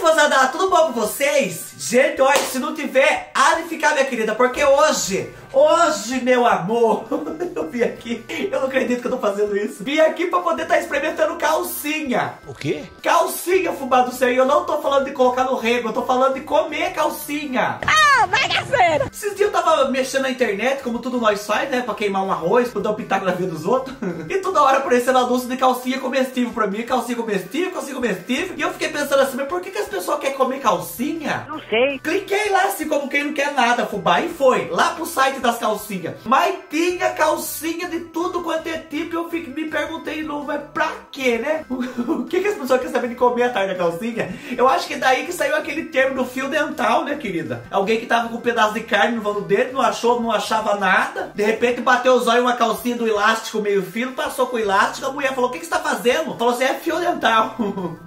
gostosada, tudo bom com vocês? Gente, olha, se não tiver, há de ficar, minha querida, porque hoje, meu amor, eu vim aqui, eu não acredito que eu tô fazendo isso. Vim aqui pra poder estar experimentando calcinha. O quê? Calcinha, fubá do céu, e eu não tô falando de colocar no rego, eu tô falando de comer calcinha. Ah, bagaceira! Esses dias eu tava mexendo na internet, como tudo nós faz, né, pra queimar um arroz, pra dar um pitaco na vida dos outros. E toda hora aparecendo anúncio de calcinha comestível pra mim, calcinha comestível. E eu fiquei pensando assim, mas por que as pessoas querem comer calcinha? Não sei. Cliquei lá assim, como quem não quer nada, fubá, e foi, lá pro site das calcinhas, mas tinha calcinha de tudo quanto é tipo. Eu fico, me perguntei, não, mas pra quê, né? O que as pessoas querem saber de comer à tarde a calcinha? Eu acho que daí que saiu aquele termo do fio dental, né, querida? Alguém que tava com um pedaço de carne no dedo, não achava nada, de repente bateu os olhos uma calcinha do elástico meio fino, passou com o elástico, a mulher falou, o que você tá fazendo? Falou assim, é fio dental.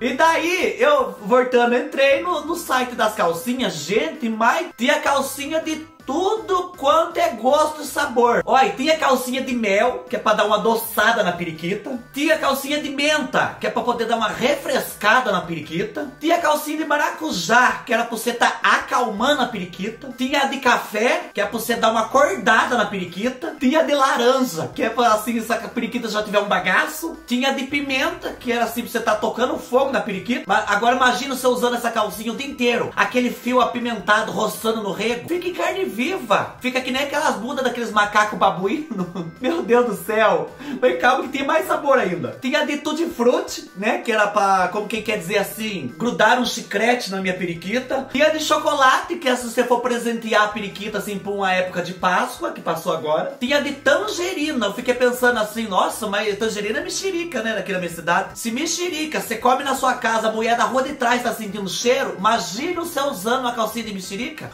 E daí, eu, voltando, entrei no site das calcinhas, gente, mas tinha calcinha de tudo quanto é gosto e sabor. Olha, tinha calcinha de mel, que é pra dar uma adoçada na periquita. Tinha calcinha de menta, que é pra poder dar uma refrescada na periquita. Tinha calcinha de maracujá, que era pra você tá acalmando a periquita. Tinha a de café, que é pra você dar uma acordada na periquita. Tinha a de laranja, que é pra assim, se a periquita já tiver um bagaço. Tinha a de pimenta, que era assim, pra você tá tocando fogo na periquita. Mas agora imagina você usando essa calcinha o dia inteiro. Aquele fio apimentado, roçando no rego. Fica em carne viva, fica que nem aquelas bundas daqueles macacos babuíno. Meu Deus do céu, mas calma que tem mais sabor ainda. Tinha a de tutti frutti, né, que era pra, como quem quer dizer assim, grudar um chiclete na minha periquita. Tinha a de chocolate, que é se você for presentear a periquita assim por uma época de Páscoa, que passou agora. Tinha a de tangerina, eu fiquei pensando assim, nossa, mas tangerina é mexerica, né, daqui na minha cidade. Se mexerica, você come na sua casa, a mulher da rua de trás tá sentindo cheiro, imagina você usando uma calcinha de mexerica.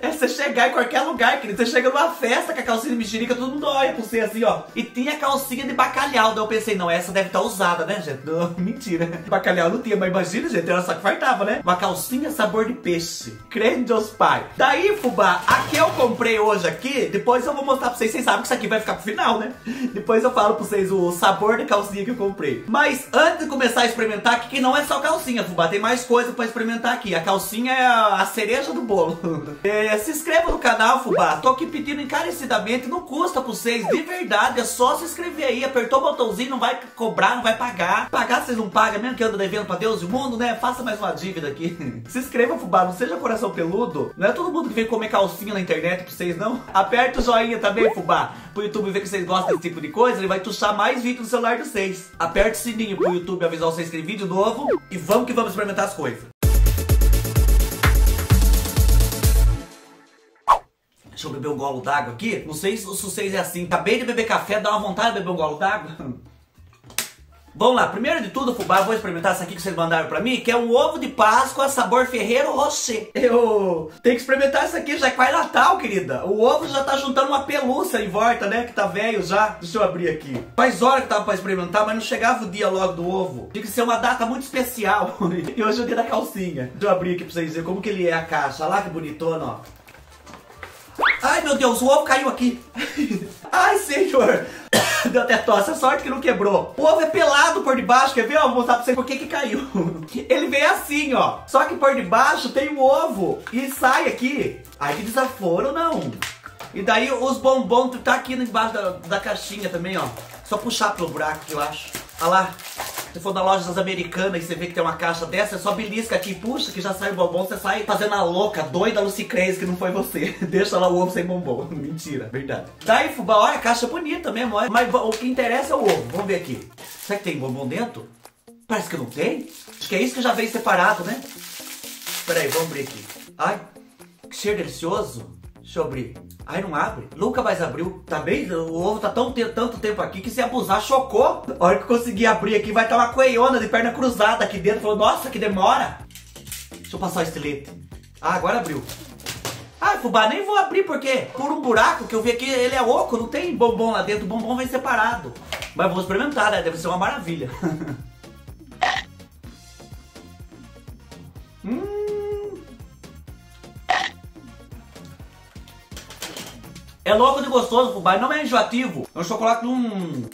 É, você chega em qualquer lugar, querido. Você chega numa festa com a calcinha de mexerica, todo mundo olha pra você assim, ó. E tinha calcinha de bacalhau. Daí eu pensei, não, essa deve estar usada, né, gente? Não, mentira. Bacalhau não tinha, mas imagina, gente, era só que fartava, né? Uma calcinha sabor de peixe. Crê em Deus, pai. Daí, fubá, a que eu comprei hoje aqui, depois eu vou mostrar pra vocês. Vocês sabem que isso aqui vai ficar pro final, né? Depois eu falo pra vocês o sabor da calcinha que eu comprei. Mas antes de começar a experimentar aqui, que não é só calcinha, fubá. Tem mais coisa pra experimentar aqui. A calcinha é a cereja do bolo. É, se inscreve no canal, fubá, tô aqui pedindo encarecidamente, não custa pra vocês, de verdade, é só se inscrever aí, apertou o botãozinho, não vai cobrar, não vai pagar, vocês não pagam, mesmo que anda devendo pra Deus e o mundo, né, faça mais uma dívida aqui. Se inscreva, fubá, não seja coração peludo, não é todo mundo que vem comer calcinha na internet pra vocês, não. Aperta o joinha também, fubá, pro YouTube ver que vocês gostam desse tipo de coisa, ele vai tuxar mais vídeo no celular de vocês. Aperta o sininho pro YouTube avisar vocês que tem vídeo novo e vamos que vamos experimentar as coisas. Deixa eu beber um golo d'água aqui. Não sei se vocês é assim. Acabei de beber café, dá uma vontade de beber um golo d'água. Vamos lá. Primeiro de tudo, fubá, vou experimentar essa aqui que vocês mandaram pra mim, que é um ovo de Páscoa sabor Ferreiro Rocher. Eu tenho que experimentar isso aqui, já que faz Natal, querida. O ovo já tá juntando uma pelúcia em volta, né? Que tá velho já. Deixa eu abrir aqui. Faz hora que tava pra experimentar, mas não chegava o dia logo do ovo. Tinha que ser uma data muito especial. E hoje é o dia da calcinha. Deixa eu abrir aqui pra vocês verem como que ele é a caixa. Olha lá que bonitona, ó. Ai, meu Deus, o ovo caiu aqui. Ai, senhor. Deu até tosse, a sorte que não quebrou. O ovo é pelado por debaixo, quer ver? Eu vou mostrar pra vocês por que caiu. Ele vem assim, ó. Só que por debaixo tem um ovo e sai aqui. Ai, que desaforo, não. E daí os bombons tá aqui embaixo da caixinha também, ó. Só puxar pelo buraco, que eu acho. Olha lá. Se for na loja das americanas e você vê que tem uma caixa dessa, é só belisca aqui, puxa, que já sai o bombom, você sai fazendo a louca, doida, Lucicrez, que não foi você. Deixa lá o ovo sem bombom. Mentira, verdade. Daí, fubá, olha, a caixa é bonita mesmo, olha. Mas o que interessa é o ovo. Vamos ver aqui. Será que tem bombom dentro? Parece que não tem. Acho que é isso que já veio separado, né? Pera aí, vamos abrir aqui. Ai, que cheiro delicioso. Deixa eu abrir. Ai, não abre. Nunca mais abriu. Tá bem? O ovo tá tanto tempo aqui que se abusar, chocou. A hora que eu conseguir abrir aqui, vai estar uma coelhona de perna cruzada aqui dentro. Falou, nossa, que demora. Deixa eu passar o estilete. Ah, agora abriu. Ah, fubá, nem vou abrir porque por um buraco que eu vi aqui, ele é oco. Não tem bombom lá dentro. O bombom vem separado. Mas vou experimentar, né? Deve ser uma maravilha. É louco de gostoso, fubá, não é enjoativo. É um chocolate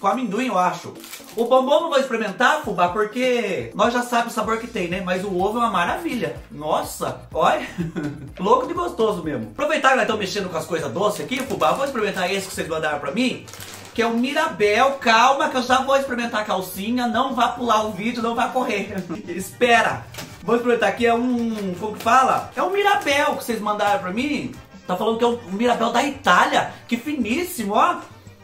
com amendoim, eu acho. O bombom não vou experimentar, fubá, porque nós já sabemos o sabor que tem, né? Mas o ovo é uma maravilha. Nossa, olha. Louco de gostoso mesmo. Aproveitar que nós estamos mexendo com as coisas doces aqui, fubá, vou experimentar esse que vocês mandaram pra mim, que é o Mirabel. Calma que eu já vou experimentar a calcinha. Não vá pular o vídeo, não vá correr. Espera. Vou experimentar aqui, é um... como que fala? É um Mirabel que vocês mandaram pra mim. Tá falando que é um Mirabel da Itália. Que finíssimo, ó.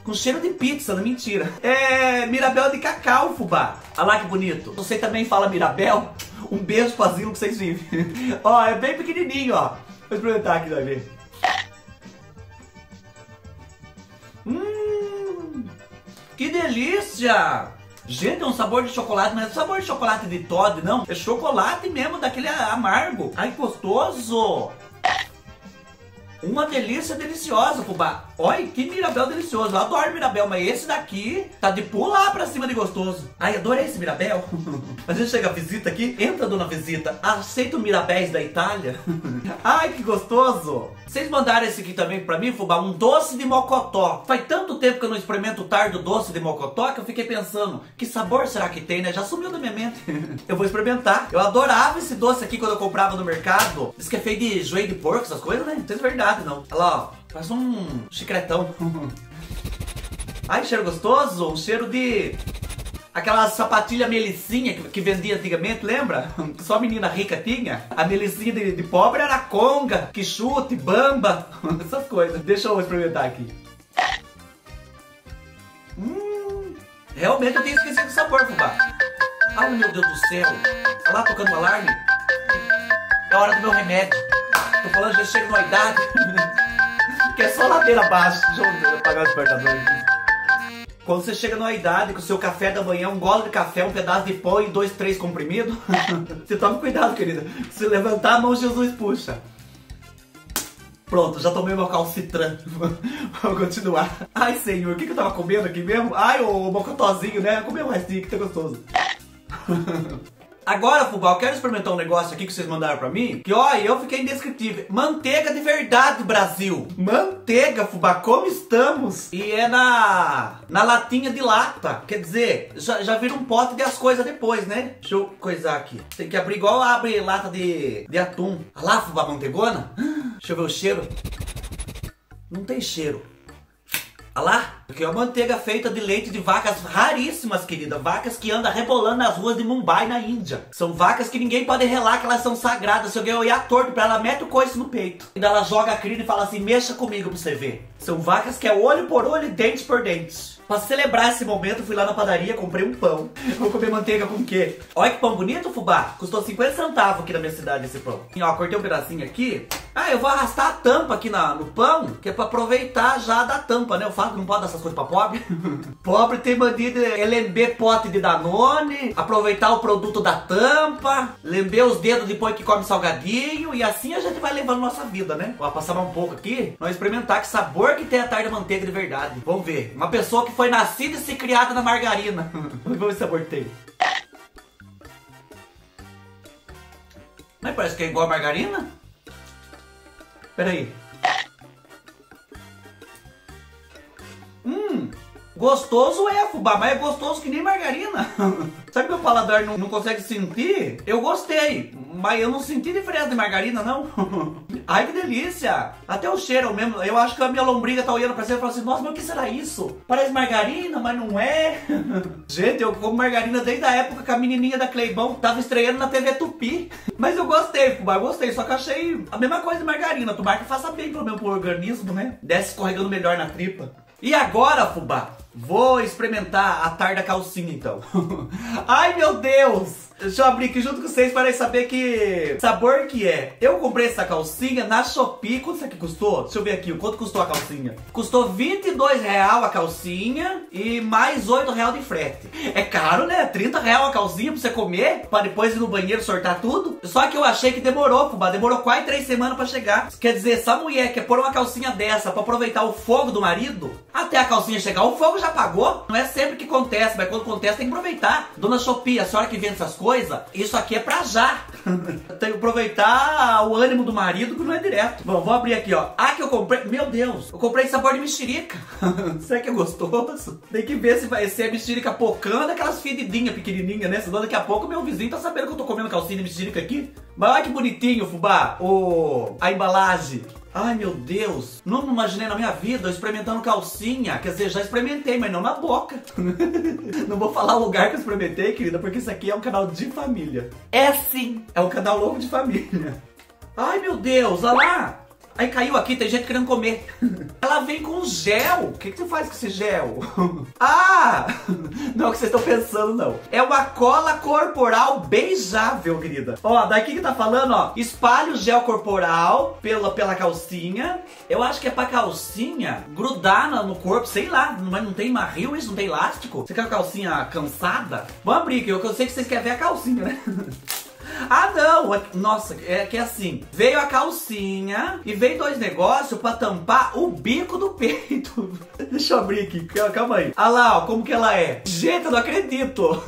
Com cheiro de pizza, não, mentira. É Mirabel de cacau, fubá. Olha lá que bonito. Você também fala Mirabel? Um beijo pro asilo que vocês vivem. Ó, é bem pequenininho, ó. Vou experimentar aqui, vai ver. Que delícia! Gente, é um sabor de chocolate, mas é sabor de chocolate de Toddy, não. É chocolate mesmo, daquele amargo. Ai, gostoso! Uma delícia deliciosa, fubá. Olha, que Mirabel delicioso. Eu adoro Mirabel, mas esse daqui tá de pular pra cima de gostoso. Ai, adorei esse Mirabel. A gente chega a visita aqui. Entra, dona visita. Aceita o Mirabéis da Itália. Ai, que gostoso. Vocês mandaram esse aqui também pra mim, fubá. Um doce de mocotó. Faz tanto tempo que eu não experimento o tardo doce de mocotó que eu fiquei pensando, que sabor será que tem, né? Já sumiu da minha mente. Eu vou experimentar. Eu adorava esse doce aqui quando eu comprava no mercado. Diz que é feito de joelho de porco, essas coisas, né? Não é verdade. Não. Olha lá, ó. Parece um chicletão. Ai, cheiro gostoso. Um cheiro de... aquela sapatilha melicinha que vendia antigamente, lembra? Só menina rica tinha. A melicinha de pobre era conga, que chute, bamba. Essas coisas. Deixa eu experimentar aqui. Realmente eu tenho esquecido o sabor, fubá. Ai, meu Deus do céu. Olha lá, tocando o alarme. É hora do meu remédio. Tô falando, já chego na idade. Que é só ladeira abaixo. Deixa eu apagar o despertador aqui. Quando você chega na idade, com o seu café da manhã, um gole de café, um pedaço de pão e 2, 3 comprimidos. Você toma cuidado, querida. Se levantar a mão, Jesus puxa. Pronto, já tomei meu calcitran. Vamos continuar. Ai, senhor, o que eu tava comendo aqui mesmo? Ai, o mocotózinho, né? Comeu o restinho, que tá gostoso. Agora, fubá, eu quero experimentar um negócio aqui que vocês mandaram pra mim. Que, ó, eu fiquei indescritível. Manteiga de verdade, Brasil. Manteiga, fubá, como estamos? E é na latinha de lata. Quer dizer, já vira um pote de as coisas depois, né? Deixa eu coisar aqui. Tem que abrir igual abre lata de atum. Olha lá, fubá, manteigona. Deixa eu ver o cheiro. Não tem cheiro. Olha lá, porque é uma manteiga feita de leite de vacas raríssimas, querida. Vacas que andam rebolando nas ruas de Mumbai, na Índia. São vacas que ninguém pode relar, que elas são sagradas. Se alguém olhar torto pra ela, mete o coice no peito. E ela joga a crina e fala assim, mexa comigo pra você ver. São vacas que é olho por olho e dente por dente. Pra celebrar esse momento, eu fui lá na padaria, comprei um pão. Vou comer manteiga com o quê? Olha que pão bonito, fubá. Custou 50 centavos aqui na minha cidade esse pão. E, ó, cortei um pedacinho aqui. Ah, eu vou arrastar a tampa aqui no pão, que é pra aproveitar já da tampa, né? O fato que não pode dar essas coisas pra pobre. Pobre tem bandido lember pote de Danone, aproveitar o produto da tampa, lember os dedos depois que come salgadinho, e assim a gente vai levando nossa vida, né? Vou passar mais um pouco aqui, vamos experimentar que sabor que tem a tarde da manteiga de verdade. Vamos ver. Uma pessoa que foi nascida e se criada na margarina. Vamos ver o sabor que tem. Mas parece que é igual a margarina? Peraí. Gostoso é, fubá, mas é gostoso que nem margarina. Sabe que meu paladar não consegue sentir? Eu gostei, mas eu não senti diferença de margarina, não. Ai, que delícia. Até o cheiro mesmo. Eu acho que a minha lombriga tá olhando pra cima e fala assim, nossa, mas o que será isso? Parece margarina, mas não é. Gente, eu como margarina desde a época que a menininha da Cleibão tava estreando na TV Tupi. Mas eu gostei, fubá, gostei. Só que achei a mesma coisa de margarina. Tomara que faça bem pelo meu organismo, né? Desce escorregando melhor na tripa. E agora, fubá, vou experimentar a tarde da calcinha, então. Ai, meu Deus! Deixa eu abrir aqui junto com vocês para saber que sabor que é. Eu comprei essa calcinha na Shopee. Quanto isso aqui custou? Deixa eu ver aqui. Quanto custou a calcinha? Custou R$22 a calcinha e mais R$8 de frete. É caro, né? R$30 a calcinha pra você comer, pra depois ir no banheiro sortar tudo. Só que eu achei que demorou, fubá. Demorou quase 3 semanas pra chegar. Quer dizer, essa mulher quer pôr uma calcinha dessa pra aproveitar o fogo do marido, até a calcinha chegar, o fogo já apagou. Não é sempre que acontece, mas quando acontece tem que aproveitar. Dona Shopee, a senhora que vende essas coisas, isso aqui é pra já. Tem que aproveitar o ânimo do marido, que não é direto. Bom, vou abrir aqui, ó. Ah, que eu comprei... Meu Deus, eu comprei sabor de mexerica. Será que é gostoso? Tem que ver se vai ser mexerica pocana, aquelas fedidinhas pequenininhas, né? Senão daqui a pouco meu vizinho tá sabendo que eu tô comendo calcinha de mexerica aqui. Mas olha que bonitinho, fubá. A embalagem. Ai, meu Deus, não imaginei na minha vida experimentando calcinha. Quer dizer, já experimentei, mas não na boca. Não vou falar o lugar que eu experimentei, querida, porque isso aqui é um canal de família. É sim, é um canal novo de família. Ai, meu Deus, olha lá. Aí caiu aqui, tem gente querendo comer. Ela vem com gel. O que você faz com esse gel? Ah! Não é o que vocês estão pensando, não. É uma cola corporal beijável, querida. Ó, daqui que tá falando, ó. Espalha o gel corporal pela calcinha. Eu acho que é pra calcinha grudar no corpo, sei lá. Mas não tem marril isso? Não tem elástico? Você quer a calcinha cansada? Vamos abrir, que eu sei que vocês querem ver a calcinha, né? Ah, não! Nossa, é que é assim. Veio a calcinha e veio dois negócios pra tampar o bico do peito. Deixa eu abrir aqui. Calma aí. Ah lá, ó, como que ela é. Gente, eu não acredito.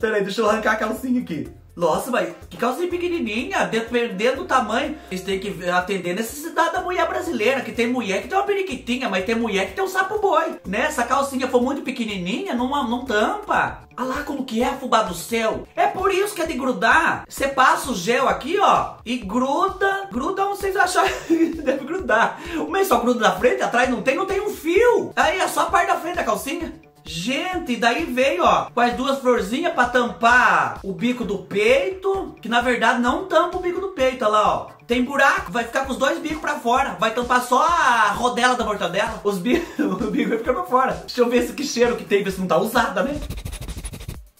Peraí, deixa eu arrancar a calcinha aqui. Nossa, mas que calcinha pequenininha, dependendo do tamanho. Vocês têm que atender a necessidade da mulher brasileira, que tem mulher que tem uma periquitinha, mas tem mulher que tem um sapo boi, né? Se a calcinha for muito pequenininha, não tampa. Olha lá como que é, fubá do céu. É por isso que é de grudar. Você passa o gel aqui, ó, e gruda onde vocês acharem que deve grudar. O meio só gruda na frente, atrás não tem um fio. Aí é só a parte da frente da calcinha. Gente, daí veio, ó, com as duas florzinhas pra tampar o bico do peito, que na verdade não tampa o bico do peito, olha lá, ó. Tem buraco, vai ficar com os dois bicos pra fora. Vai tampar só a rodela da mortadela. O bico vai ficar pra fora. Deixa eu ver que cheiro que tem, ver se não tá usada, né?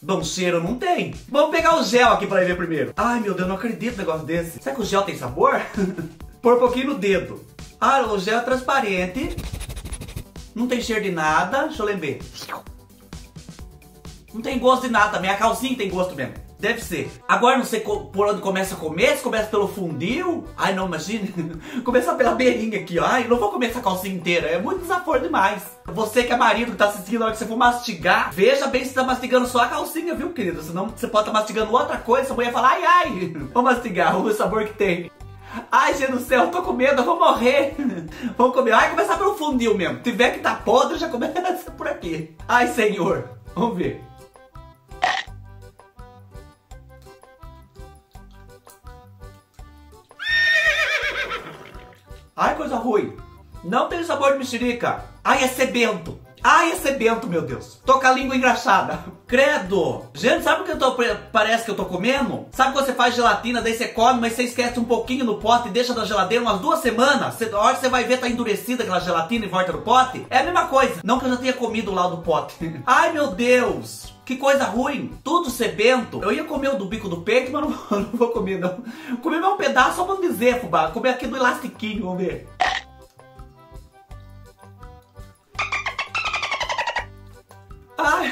Bom, cheiro não tem. Vamos pegar o gel aqui pra ver primeiro. Ai, meu Deus, não acredito um negócio desse. Será que o gel tem sabor? Pôr um pouquinho no dedo. Ah, o gel é transparente. Não tem cheiro de nada, deixa eu lembrar. Não tem gosto de nada, minha calcinha tem gosto mesmo. Deve ser. Agora não sei por onde começa a comer, se começa pelo fundil. Ai, não, imagina. Começa pela beirinha aqui, ó. Ai, não vou comer essa calcinha inteira, é muito desaforo demais. Você que é marido, que tá assistindo, na hora que você for mastigar, veja bem se tá mastigando só a calcinha, viu, querido? Senão você pode estar mastigando outra coisa, sua mulher fala, ai, ai. Vamos mastigar, vamos ver o sabor que tem. Ai, gente do céu, eu tô com medo, eu vou morrer. Vamos comer. Ai, começar pelo fundil mesmo. Se tiver que tá podre, já começa por aqui. Ai, senhor. Vamos ver. Ai, coisa ruim. Não tem sabor de mexerica. Ai, é sebento. Ai, é sebento, meu Deus. Tô com a língua engraxada. Credo. Gente, sabe o que parece que eu tô comendo? Sabe quando você faz gelatina, daí você come, mas você esquece um pouquinho no pote e deixa na geladeira umas 2 semanas? A hora que você vai ver, tá endurecida aquela gelatina e volta no pote. É a mesma coisa. Não que eu já tenha comido lá do pote. Ai, meu Deus. Que coisa ruim. Tudo sebento. Eu ia comer o do bico do peito, mas não vou comer, não. Comer mais um pedaço, só pra não dizer, fubá. Comer aqui do elastiquinho, vamos ver. Ai,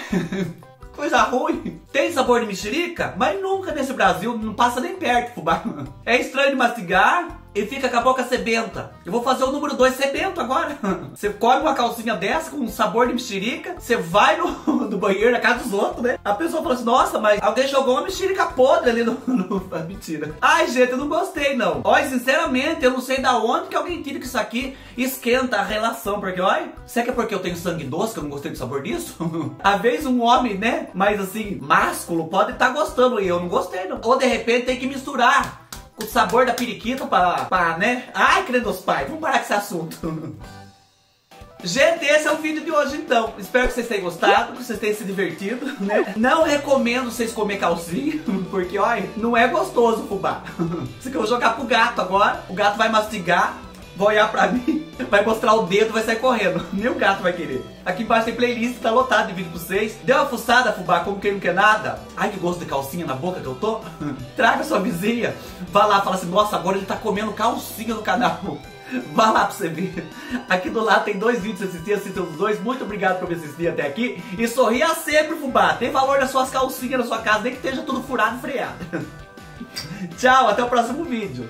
coisa ruim. Tem sabor de mexerica, mas nunca nesse Brasil, não passa nem perto, fubá. É estranho de mastigar e fica com a boca sebenta. Eu vou fazer o número 2 sebento agora. Você come uma calcinha dessa com um sabor de mexerica, você vai no banheiro, na casa dos outros, né? A pessoa fala assim, nossa, mas alguém jogou uma mexerica podre ali no... Mentira. Ai, gente, eu não gostei, não. Olha, sinceramente, eu não sei da onde que alguém tira que isso aqui esquenta a relação, porque, olha, será que é porque eu tenho sangue doce que eu não gostei do sabor disso? Às vezes um homem, né, mais assim, másculo, pode estar gostando e eu não gostei, não. Ou, de repente, tem que misturar o sabor da periquita pra né? Ai, credos pai, vamos parar com esse assunto. Gente, esse é o vídeo de hoje, então. Espero que vocês tenham gostado, que vocês tenham se divertido, né? Não recomendo vocês comer calcinha, porque, olha, não é gostoso, fubá. Isso que eu vou jogar pro gato agora. O gato vai mastigar, vai olhar pra mim, vai mostrar o dedo, vai sair correndo. Nem o gato vai querer. Aqui embaixo tem playlist, tá lotado de vídeo pra vocês. Deu uma fuçada, fubá, como quem não quer nada. Ai, que gosto de calcinha na boca que eu tô. Traga sua vizinha. Vá lá, fala assim, nossa, agora ele tá comendo calcinha no canal. Vá lá pra você ver. Aqui do lado tem 2 vídeos pra assistir, assistam os 2. Muito obrigado por me assistir até aqui. E sorria sempre, fubá. Tem valor nas suas calcinhas na sua casa, nem que esteja tudo furado e freado. Tchau, até o próximo vídeo.